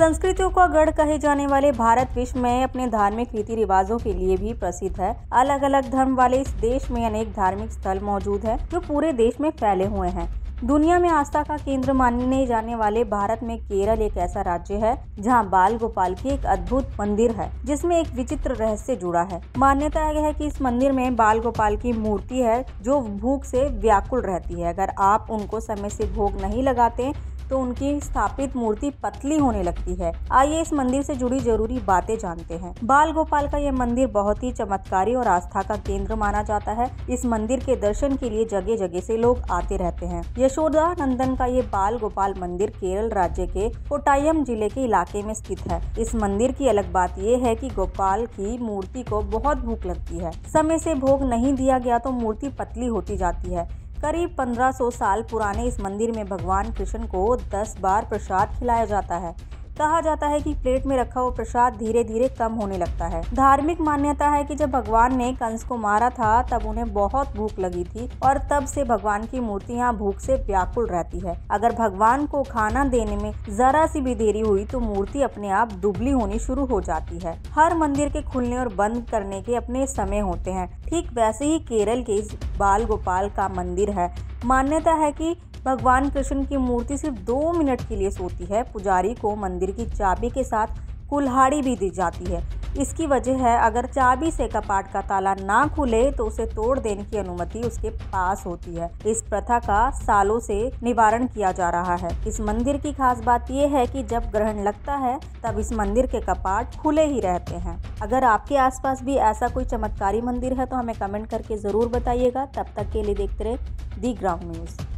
संस्कृतियों का गढ़ कहे जाने वाले भारत विश्व में अपने धार्मिक रीति रिवाजों के लिए भी प्रसिद्ध है। अलग अलग धर्म वाले इस देश में अनेक धार्मिक स्थल मौजूद है जो पूरे देश में फैले हुए हैं। दुनिया में आस्था का केंद्र माने जाने वाले भारत में केरल एक ऐसा राज्य है जहां बाल गोपाल की एक अद्भुत मंदिर है जिसमें एक विचित्र रहस्य जुड़ा है। मान्यता यह है कि इस मंदिर में बाल गोपाल की मूर्ति है जो भूख से व्याकुल रहती है। अगर आप उनको समय से भोग नहीं लगाते तो उनकी स्थापित मूर्ति पतली होने लगती है। आइए इस मंदिर से जुड़ी जरूरी बातें जानते हैं। बाल गोपाल का यह मंदिर बहुत ही चमत्कारी और आस्था का केंद्र माना जाता है। इस मंदिर के दर्शन के लिए जगह जगह से लोग आते रहते हैं। यशोदा नंदन का ये बाल गोपाल मंदिर केरल राज्य के कोट्टायम जिले के इलाके में स्थित है। इस मंदिर की अलग बात यह है कि गोपाल की मूर्ति को बहुत भूख लगती है। समय से भोग नहीं दिया गया तो मूर्ति पतली होती जाती है। करीब 1500 साल पुराने इस मंदिर में भगवान कृष्ण को 10 बार प्रसाद खिलाया जाता है। कहा जाता है कि प्लेट में रखा हुआ प्रसाद धीरे धीरे कम होने लगता है। धार्मिक मान्यता है कि जब भगवान ने कंस को मारा था तब उन्हें बहुत भूख लगी थी और तब से भगवान की मूर्तियां भूख से व्याकुल रहती है। अगर भगवान को खाना देने में जरा सी भी देरी हुई तो मूर्ति अपने आप दुबली होनी शुरू हो जाती है। हर मंदिर के खुलने और बंद करने के अपने समय होते हैं। ठीक वैसे ही केरल के इस बाल गोपाल का मंदिर है। मान्यता है कि भगवान कृष्ण की मूर्ति सिर्फ 2 मिनट के लिए सोती है। पुजारी को मंदिर की चाबी के साथ कुल्हाड़ी भी दी जाती है। इसकी वजह है अगर चाबी से कपाट का ताला ना खुले तो उसे तोड़ देने की अनुमति उसके पास होती है। इस प्रथा का सालों से निवारण किया जा रहा है। इस मंदिर की खास बात यह है कि जब ग्रहण लगता है तब इस मंदिर के कपाट खुले ही रहते हैं। अगर आपके आसपास भी ऐसा कोई चमत्कारी मंदिर है तो हमें कमेंट करके जरूर बताइएगा। तब तक के लिए देखते रहे दी ग्राउंड न्यूज।